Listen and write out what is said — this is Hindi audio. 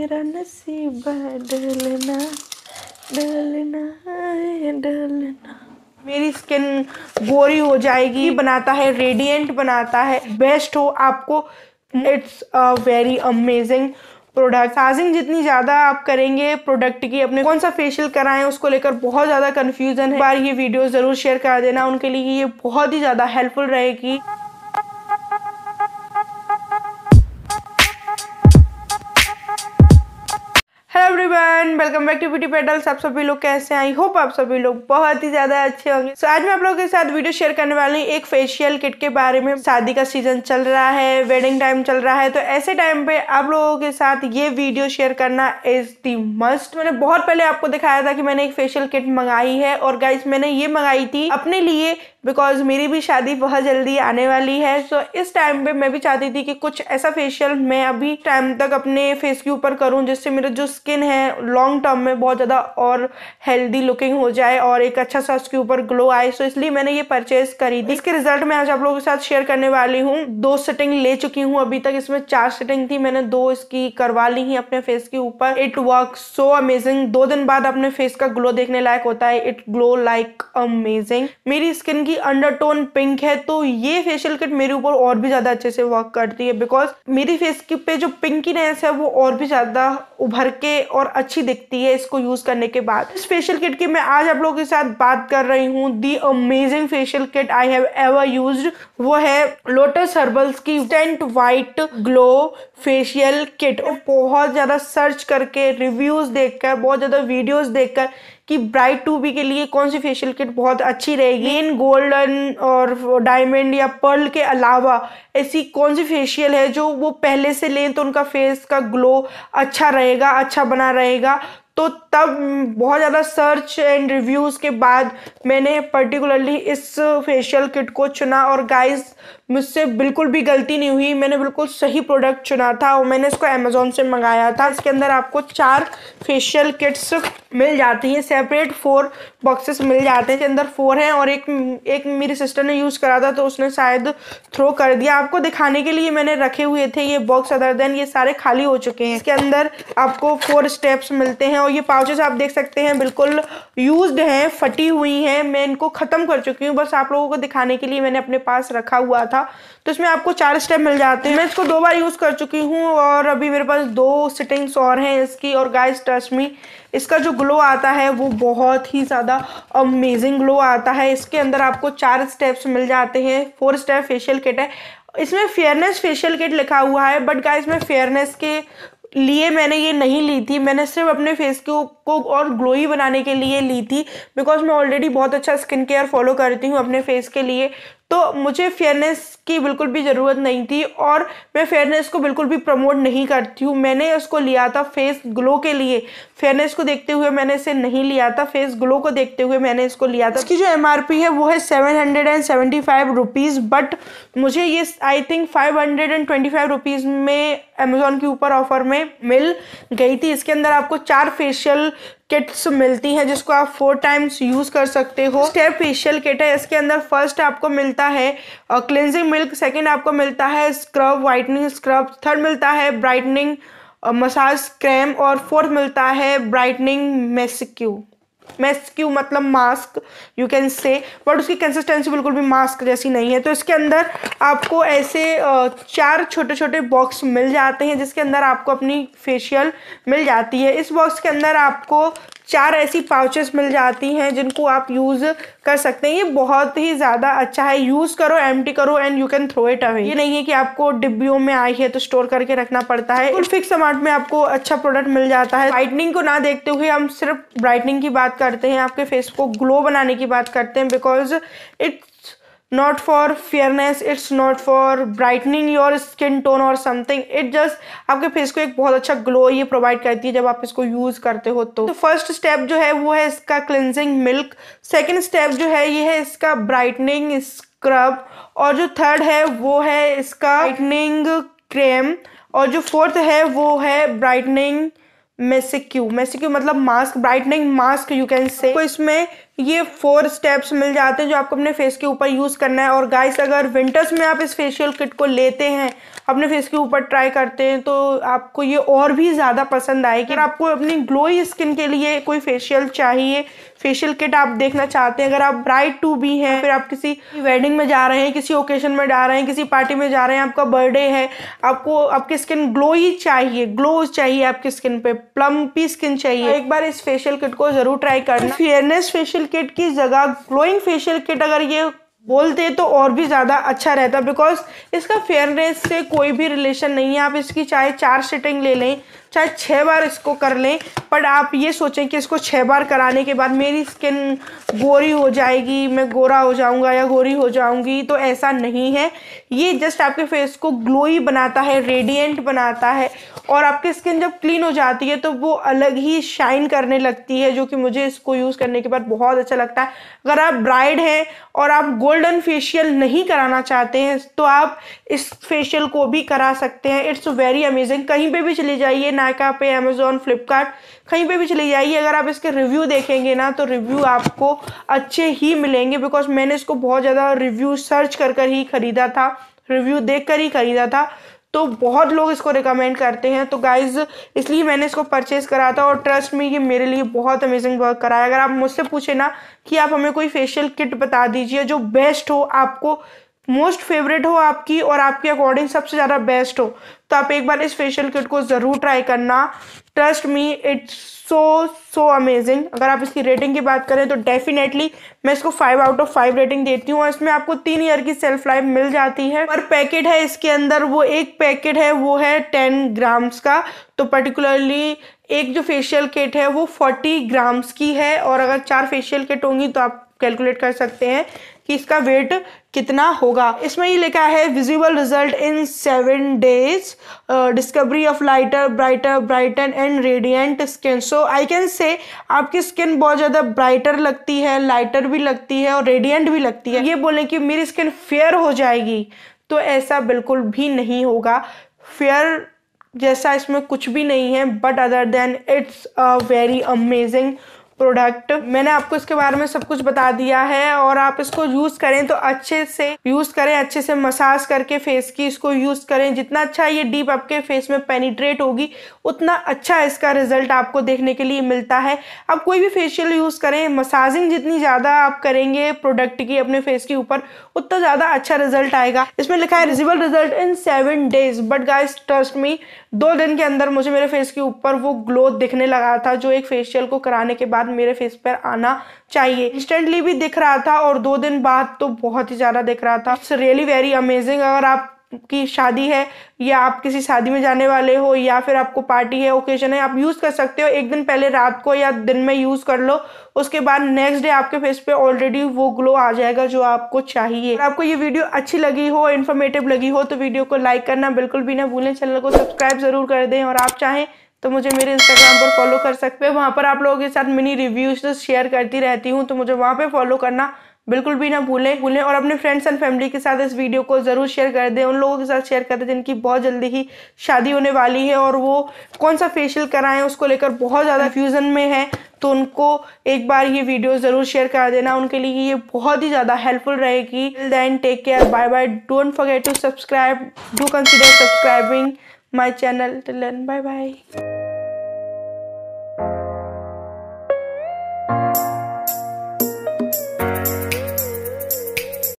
मेरा नसीबा डलना डलना डलना। मेरी स्किन गोरी हो जाएगी, बनाता है रेडिएंट, बनाता है बेस्ट हो आपको। It's a very amazing product. साजिंग जितनी ज़्यादा आप करेंगे प्रोडक्ट की, अपने कौन सा फेशियल कराएं उसको लेकर बहुत ज़्यादा कन्फ्यूजन है। एक बार ये वीडियो ज़रूर शेयर कर देना उनके लिए, ये बहुत ही ज़्यादा हेल्पफुल रहेगी। Hello everyone, welcome back to beauty petals. आप सभी लोग कैसे हैं? आई होप आप सभी लोग बहुत ही ज़्यादा अच्छे होंगे। सो आज मैं आप लोगों के साथ वीडियो शेयर करने वाली हूँ एक फेशियल किट के बारे में। शादी का सीजन चल रहा है, वेडिंग टाइम चल रहा है, तो ऐसे टाइम पे आप लोगों के साथ ये वीडियो शेयर करना इज दी मस्ट। मैंने बहुत पहले आपको दिखाया था कि मैंने एक फेशियल किट मंगाई है, और गाइज मैंने ये मंगाई थी अपने लिए, बिकॉज मेरी भी शादी बहुत जल्दी आने वाली है। सो इस टाइम पे मैं भी चाहती थी कि कुछ ऐसा फेशियल मैं अभी टाइम तक अपने फेस के ऊपर करूं जिससे मेरा जो स्किन है लॉन्ग टर्म में बहुत ज़्यादा और हेल्दी लुकिंग हो जाए और एक अच्छा सा उसके ऊपर ग्लो आए। सो इसलिए मैंने ये परचेज करी थी। इसके रिजल्ट मैं आज आप लोगों के साथ शेयर करने वाली हूँ। 2 सेटिंग ले चुकी हूँ अभी तक, इसमें 4 सेटिंग थी, मैंने 2 इसकी करवा ली ही अपने फेस के ऊपर। It work so amazing. 2 दिन बाद अपने फेस का ग्लो देखने लायक होता है। It glow like amazing. मेरी स्किन अंडरटोन पिंक है, तो ये फेशियल किट मेरे ऊपर और भी ज्यादा अच्छे से वर्क करती है, बिकॉज मेरी फेस की पे जो पिंकीनेस है वो और भी ज्यादा उभर के और अच्छी दिखती है इसको यूज करने के बाद। इस फेशियल किट की मैं आज आप लोगों के साथ बात कर रही हूँ। The amazing facial kit I have ever used, वो है लोटस हर्बल्स की टेंट व्हाइट ग्लो फेशियल किट। बहुत ज्यादा सर्च करके, रिव्यूज देखकर, बहुत ज्यादा वीडियोज देखकर कि ब्राइड टू बी के लिए कौन सी फेशियल किट बहुत अच्छी रहेगी। इन गोल्डन और डायमंड या पर्ल के अलावा ऐसी कौन सी फेशियल है जो वो पहले से लें तो उनका फेस का ग्लो अच्छा रहेगा, अच्छा बना रहेगा। तो तब बहुत ज़्यादा सर्च एंड रिव्यूज़ के बाद मैंने पर्टिकुलरली इस फेशियल किट को चुना, और गाइज मुझसे बिल्कुल भी गलती नहीं हुई, मैंने बिल्कुल सही प्रोडक्ट चुना था। और मैंने इसको अमेज़ॉन से मंगाया था। इसके अंदर आपको 4 फेशियल किट्स मिल जाती हैं, सेपरेट 4 बॉक्सेस मिल जाते हैं। इसके अंदर 4 हैं, और एक मेरी सिस्टर ने यूज़ करा था तो उसने शायद थ्रो कर दिया। आपको दिखाने के लिए मैंने रखे हुए थे ये बॉक्स, अदर देन ये सारे खाली हो चुके हैं। इसके अंदर आपको 4 स्टेप्स मिलते हैं, और ये पाउचेस आप देख सकते हैं बिल्कुल यूज्ड हैं, फटी हुई हैं, मैं इनको ख़त्म कर चुकी हूँ। बस आप लोगों को दिखाने के लिए मैंने अपने पास रखा हुआ था। तो इसमें आपको 4 स्टेप मिल जाते हैं। मैं इसको 2 बार यूज़ कर चुकी हूँ, और अभी मेरे पास 2 सिटिंग्स और हैं इसकी। और गाइस ट्रस्ट मी, इसका जो ग्लो आता है वो बहुत ही ज़्यादा अमेजिंग ग्लो आता है। इसके अंदर आपको 4 स्टेप्स मिल जाते हैं, 4 स्टेप फेशियल किट है। इसमें फेयरनेस फेशियल किट लिखा हुआ है, बट गाइस मैं फेयरनेस के लिए मैंने ये नहीं ली थी, मैंने सिर्फ अपने फेस को और ग्लोई बनाने के लिए ली थी, बिकॉज मैं ऑलरेडी बहुत अच्छा स्किन केयर फॉलो करती हूँ अपने फेस के लिए, तो मुझे फेयरनेस की बिल्कुल भी ज़रूरत नहीं थी। और मैं फेयरनेस को बिल्कुल भी प्रमोट नहीं करती हूँ, मैंने उसको लिया था फेस ग्लो के लिए। फेयरनेस को देखते हुए मैंने इसे नहीं लिया था, फेस ग्लो को देखते हुए मैंने इसको लिया था। इसकी जो MRP है वो है 775 रुपीज़, बट मुझे ये आई थिंक 525 रुपीज़ में अमेज़ॉन के ऊपर ऑफर में मिल गई थी। इसके अंदर आपको 4 फेशियल किट्स मिलती हैं जिसको आप 4 टाइम्स यूज़ कर सकते हो। स्टेप फेशियल किट है, इसके अंदर फर्स्ट आपको मिलता है क्लिनजिंग मिल्क, सेकंड आपको मिलता है स्क्रब, वाइटनिंग स्क्रब, थर्ड मिलता है ब्राइटनिंग मसाज क्रीम, और फोर्थ मिलता है ब्राइटनिंग मैस्क्यू मतलब mask you can say, but उसकी कंसिस्टेंसी बिल्कुल भी मास्क जैसी नहीं है। तो इसके अंदर आपको ऐसे 4 छोटे छोटे बॉक्स मिल जाते हैं जिसके अंदर आपको अपनी फेशियल मिल जाती है। इस बॉक्स के अंदर आपको 4 ऐसी पाउचेस मिल जाती हैं जिनको आप यूज़ कर सकते हैं। ये बहुत ही ज़्यादा अच्छा है, यूज़ करो, एम्प्टी करो and you can throw it away. ये नहीं है कि आपको डिब्बियों में आई है तो स्टोर करके रखना पड़ता है, और फिक्स अमाउंट में आपको अच्छा प्रोडक्ट मिल जाता है। ब्राइटनिंग को ना देखते हुए हम सिर्फ ब्राइटनिंग की बात करते हैं, आपके फेस को ग्लो बनाने की बात करते हैं, because it's not for fairness, it's not for brightening your skin tone और समथिंग, इट जस्ट आपके फेस को एक बहुत अच्छा ग्लो ये प्रोवाइड करती है जब आप इसको यूज़ करते हो। तो फर्स्ट स्टेप जो है वो है इसका क्लिनजिंग मिल्क, सेकंड स्टेप जो है ये है इसका ब्राइटनिंग स्क्रब, और जो थर्ड है वो है इसका ब्राइटनिंग क्रीम, और जो फोर्थ है वो है ब्राइटनिंग मैस्क्यू मतलब mask, brightening mask you can say. इसमें ये 4 स्टेप्स मिल जाते हैं जो आपको अपने फेस के ऊपर यूज़ करना है। और गाइस, अगर विंटर्स में आप इस फेशियल किट को लेते हैं, अपने फेस के ऊपर ट्राई करते हैं, तो आपको ये और भी ज़्यादा पसंद आएगी। अगर आपको अपनी ग्लोई स्किन के लिए कोई फेशियल चाहिए, फेशियल किट आप देखना चाहते हैं, अगर आप ब्राइड टू बी हैं, फिर आप किसी वेडिंग में जा रहे हैं, किसी ओकेजन में जा रहे हैं, किसी पार्टी में जा रहे हैं, आपका बर्थडे है, आपको आपकी स्किन ग्लोई चाहिए, ग्लो चाहिए आपकी स्किन पे, प्लम्पी स्किन चाहिए, एक बार इस फेशियल किट को ज़रूर ट्राई करना। फेयरनेस फेशियल किट की जगह ग्लोइंग फेशियल किट अगर ये बोलते तो और भी ज़्यादा अच्छा रहता, बिकॉज इसका फेयरनेस से कोई भी रिलेशन नहीं है। आप इसकी चाहे 4 सिटिंग ले लें, चाहे 6 बार इसको कर लें, पर आप ये सोचें कि इसको 6 बार कराने के बाद मेरी स्किन गोरी हो जाएगी, मैं गोरा हो जाऊंगा या गोरी हो जाऊंगी, तो ऐसा नहीं है। ये जस्ट आपके फेस को ग्लोई बनाता है, रेडिएंट बनाता है, और आपकी स्किन जब क्लीन हो जाती है तो वो अलग ही शाइन करने लगती है, जो कि मुझे इसको यूज़ करने के बाद बहुत अच्छा लगता है। अगर आप ब्राइड हैं और आप गोल्डन फेशियल नहीं कराना चाहते हैं तो आप इस फेशियल को भी करा सकते हैं। It's very amazing. कहीं पर भी चले जाइए, नायका पे, अमेजोन, फ्लिपकार्ट, कहीं पे भी चले जाइए, अगर आप इसके रिव्यू देखेंगे ना तो रिव्यू आपको अच्छे ही मिलेंगे, बिकॉज मैंने इसको बहुत ज़्यादा रिव्यू सर्च कर कर ही ख़रीदा था, रिव्यू देख कर ही ख़रीदा था, तो बहुत लोग इसको रिकमेंड करते हैं। तो गाइज़, इसलिए मैंने इसको परचेज़ करा था, और ट्रस्ट में ये मेरे लिए बहुत अमेजिंग वर्क कराया। अगर आप मुझसे पूछे ना कि आप हमें कोई फेशियल किट बता दीजिए जो बेस्ट हो, आपको मोस्ट फेवरेट हो आपकी, और आपके अकॉर्डिंग सबसे ज़्यादा बेस्ट हो, तो आप एक बार इस फेशियल किट को ज़रूर ट्राई करना। Trust me, it's so amazing. अगर आप इसकी रेटिंग की बात करें तो डेफिनेटली मैं इसको 5/5 रेटिंग देती हूँ, और इसमें आपको 3 ईयर की सेल्फ लाइफ मिल जाती है। पर पैकेट है इसके अंदर, वो एक पैकेट है वो है 10 ग्राम्स का, तो पर्टिकुलरली एक जो फेशियल किट है वो 40 ग्राम्स की है, और अगर 4 फेशियल किट होंगी तो आप कैलकुलेट कर सकते हैं कि इसका वेट कितना होगा। इसमें ये लिखा है visible result in 7 days, discovery of lighter, brighter, brighten and radiant skin. So I can say आपकी स्किन बहुत ज़्यादा ब्राइटर लगती है, लाइटर भी लगती है और रेडियंट भी लगती है। ये बोलें कि मेरी स्किन फेयर हो जाएगी, तो ऐसा बिल्कुल भी नहीं होगा। फेयर जैसा इसमें कुछ भी नहीं है, but other than it's a very amazing product. मैंने आपको इसके बारे में सब कुछ बता दिया है, और आप इसको यूज़ करें तो अच्छे से यूज़ करें, अच्छे से मसाज करके फेस की इसको यूज़ करें। जितना अच्छा ये डीप आपके फेस में पेनिट्रेट होगी, उतना अच्छा इसका रिजल्ट आपको देखने के लिए मिलता है। आप कोई भी फेशियल यूज़ करें, मसाजिंग जितनी ज़्यादा आप करेंगे प्रोडक्ट की अपने फेस के ऊपर, उतना ज़्यादा अच्छा रिजल्ट आएगा। इसमें लिखा है visible result in 7 days, but guys trust me, 2 दिन के अंदर मुझे मेरे फेस के ऊपर वो ग्लो दिखने लगा था जो एक फेशियल को कराने के बाद मेरे फेस पर आना चाहिए। इंस्टेंटली भी दिख रहा था, और 2 दिन बाद तो बहुत ही ज़्यादा दिख रहा था। It's really very amazing. अगर आपकी शादी है, या आप किसी शादी में जाने वाले हो, या फिर आपको पार्टी है, ओकेजन है, आप यूज़ कर सकते हो। एक दिन पहले रात को या दिन में यूज़ कर लो, उसके बाद नेक्स्ट डे आपके फेस पे ऑलरेडी वो ग्लो आ जाएगा जो आपको चाहिए। अगर आपको ये वीडियो अच्छी लगी हो, इन्फॉर्मेटिव लगी हो, तो वीडियो को लाइक करना बिल्कुल भी ना भूलें, चैनल को सब्सक्राइब ज़रूर कर दें, और आप चाहें तो मुझे मेरे इंस्टाग्राम पर फॉलो कर सकते हैं। वहाँ पर आप लोगों के साथ मिनी रिव्यूज तो शेयर करती रहती हूँ, तो मुझे वहाँ पे फॉलो करना बिल्कुल भी ना भूलें। और अपने फ्रेंड्स एंड फैमिली के साथ इस वीडियो को ज़रूर शेयर कर दें, उन लोगों के साथ शेयर कर दें जिनकी बहुत जल्दी ही शादी होने वाली है, और वो कौन सा फेशियल कराएं उसको लेकर बहुत ज़्यादा कंफ्यूजन में है, तो उनको एक बार ये वीडियो ज़रूर शेयर कर देना, उनके लिए ये बहुत ही ज़्यादा हेल्पफुल रहेगी। Till then, take care, bye bye. Don't forget to subscribe, do consider subscribing my channel. Till then, bye bye.